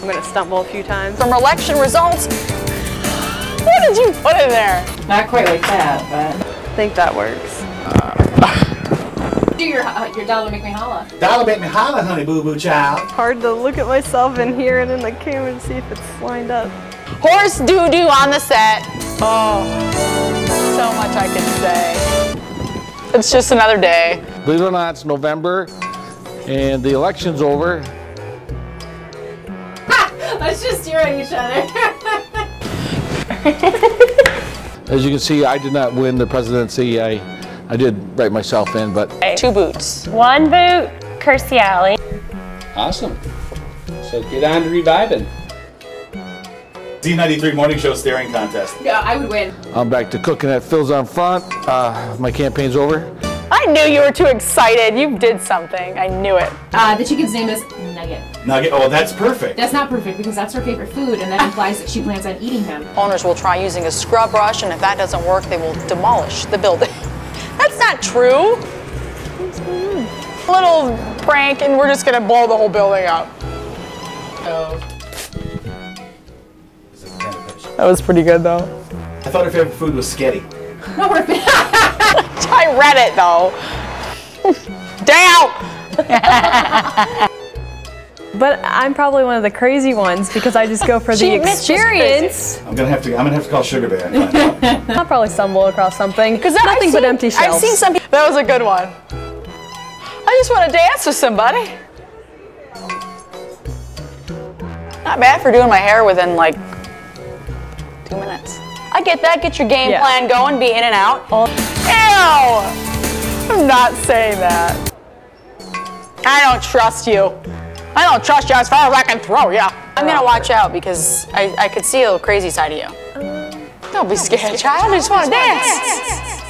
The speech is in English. I'm gonna stumble a few times. From election results, what did you put in there? Not quite like that, but I think that works. Do your dollar make me holla. Dollar make me holla, honey boo-boo child. Hard to look at myself in here and in the camera and see if it's lined up. Horse doo-doo on the set. Oh, so much I can say. It's just another day. Believe it or not, it's November and the election's over. Let's just stare at each other. As you can see, I did not win the presidency. I did write myself in, but... Two boots. One boot, Kirstie Alley. Awesome. So get on to reviving. Z93 Morning Show Staring Contest. Yeah, I would win. I'm back to cooking at Phil's on front. My campaign's over. I knew you were too excited. You did something. I knew it. The chicken's name is Nugget. Nugget? Oh, that's perfect. That's not perfect because that's her favorite food, and that implies that she plans on eating him. Owners will try using a scrub brush, and if that doesn't work, they will demolish the building. That's not true. A little prank, and we're just going to blow the whole building up. Oh. That was pretty good, though. I thought her favorite food was Sketti. No, we're I read it though. Damn. But I'm probably one of the crazy ones because I just go for the experience. I'm gonna have to call Sugar Bear. And find out. I'll probably stumble across something because nothing but empty shelves. I've seen something. That was a good one. I just want to dance with somebody. Not bad for doing my hair within like 2 minutes. I get that. Get your game plan going. Be in and out. Ew! I'm not saying that. I don't trust you. I don't trust you as far as I can throw, yeah. I'm gonna watch out because I could see a little crazy side of you. Don't be scared, child. I just wanna dance.